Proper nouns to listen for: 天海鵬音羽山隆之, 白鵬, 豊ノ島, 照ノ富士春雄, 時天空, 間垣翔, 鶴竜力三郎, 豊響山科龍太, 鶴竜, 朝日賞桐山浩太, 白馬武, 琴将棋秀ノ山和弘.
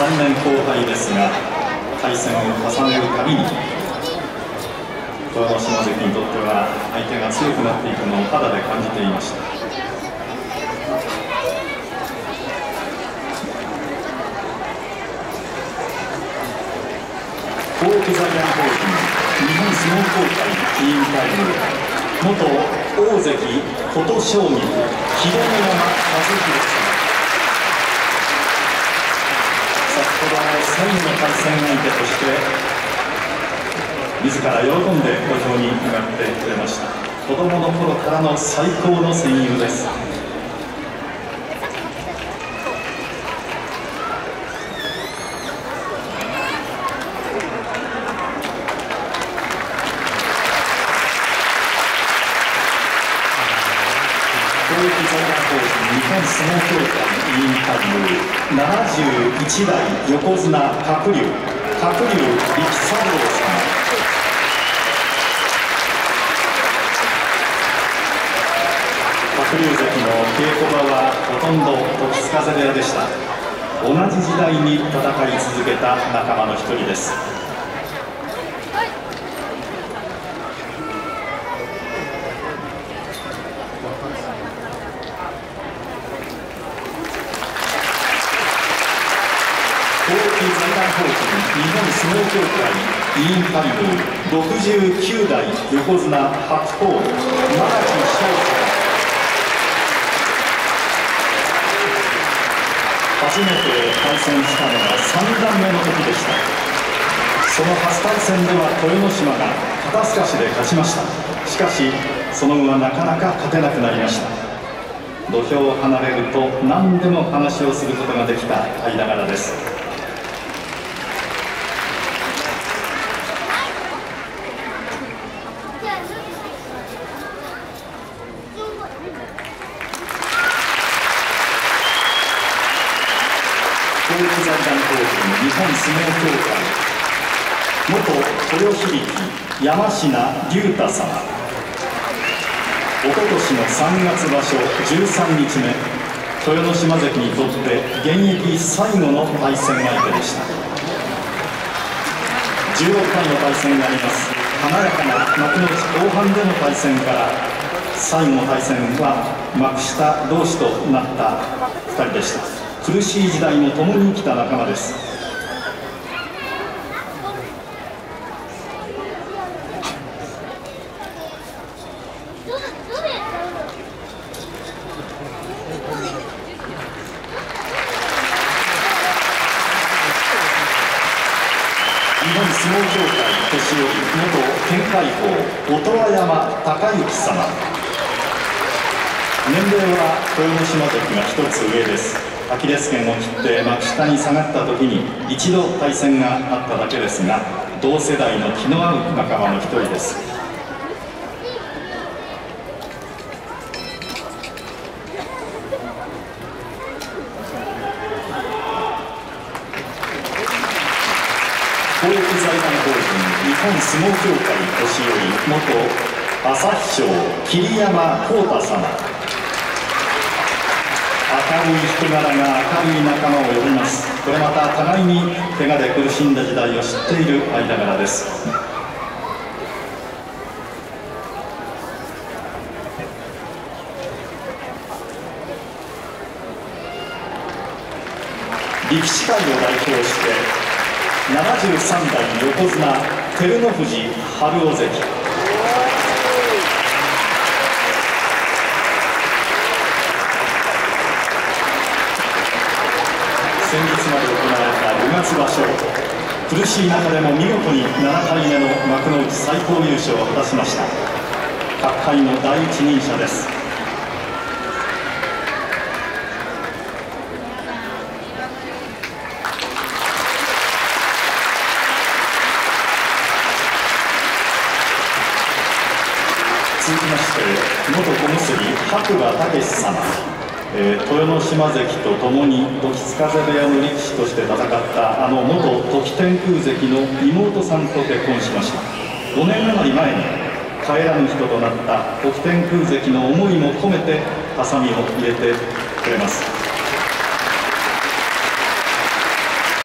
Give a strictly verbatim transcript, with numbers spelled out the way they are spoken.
さんねん後輩ですが、対戦を重ねるたびにこの下関にとっては相手が強くなっていくのを肌で感じていました。フォーク・ザ・ヤン法人日本相撲協会委員会の元大関琴将棋秀ノ山和弘さん、先ほどの対戦相手として自ら喜んで土俵に上がってくれました。子供の頃からの最高の戦友です。公益財団法人日本相撲協会委員会部ななじゅういちだい横綱鶴竜、鶴竜力三郎さん。鶴竜関の稽古場はほとんど時津風部屋でした。同じ時代に戦い続けた仲間の一人です。公益財団法人日本相撲協会委員会部ろくじゅうきゅうだい横綱白鵬、間垣翔さん。初めて対戦したのはさんだんめの時でした。その初対戦では豊ノ島が肩すかしで勝ちました。しかしその後はなかなか勝てなくなりました。土俵を離れると何でも話をすることができた間柄です。公益財団法人日本相撲協会元豊響山科龍太様、おととしのさんがつ場所じゅうさんにちめ、豊ノ島関にとって現役最後の対戦相手でした。じゅうろっかいの対戦があります。華やかな幕内後半での対戦から最後の対戦は幕下同士となったふたりでした。苦しい時代も共に生きた仲間です。日本相撲協会年寄り元天海鵬音羽山隆之様、年齢は豊ノ島関がひとつ上です。アキレス腱を切って幕下に下がった時に一度対戦があっただけですが、同世代の気の合う仲間の一人です。公益財団法人日本相撲協会年寄り元朝日賞桐山浩太様、明るい人柄が明るい仲間を呼びます。これまた互いに怪我で苦しんだ時代を知っている間柄です。力士会を代表してななじゅうさんだい横綱照ノ富士春雄関、先日まで行われたごがつばしょ、苦しい中でも見事にななかいめの幕内最高優勝を果たしました。各界の第一人者です。続きまして元小結白馬武様、えー、豊ノ島関と共に時津風部屋の力士として戦ったあの元時天空関の妹さんと結婚しました。ごねん余り前に帰らぬ人となった時天空関の思いも込めてハサミを入れてくれます。